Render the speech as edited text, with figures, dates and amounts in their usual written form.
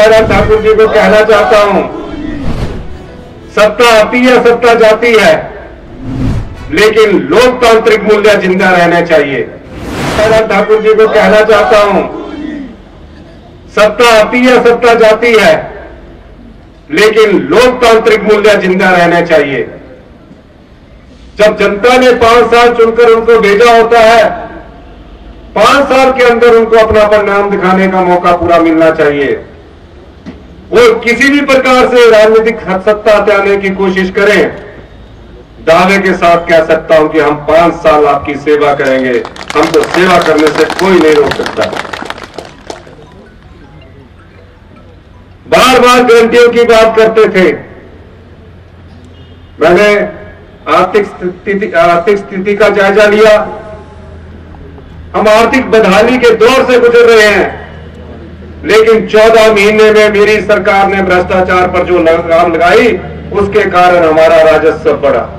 जयराम ठाकुर जी को कहना चाहता हूं, सत्ता आती है, सत्ता जाती है, लेकिन लोकतांत्रिक मूल्य जिंदा रहने चाहिए। जयराम ठाकुर जी को कहना चाहता हूं, सत्ता आती है, सत्ता जाती है, लेकिन लोकतांत्रिक मूल्य जिंदा रहने चाहिए। जब जनता ने 5 साल चुनकर उनको भेजा होता है, 5 साल के अंदर उनको अपना परिणाम दिखाने का मौका पूरा मिलना चाहिए। वो किसी भी प्रकार से राजनीतिक सत्ता हटाने की कोशिश करें, दावे के साथ कह सकता हूं कि हम 5 साल आपकी सेवा करेंगे। हमको सेवा करने से कोई नहीं रोक सकता। बार बार गारंटियों की बात करते थे। मैंने आर्थिक स्थिति का जायजा लिया। हम आर्थिक बदहाली के दौर से गुजर रहे हैं, लेकिन 14 महीने में मेरी सरकार ने भ्रष्टाचार पर जो लगाम लगाई, उसके कारण हमारा राजस्व बढ़ा।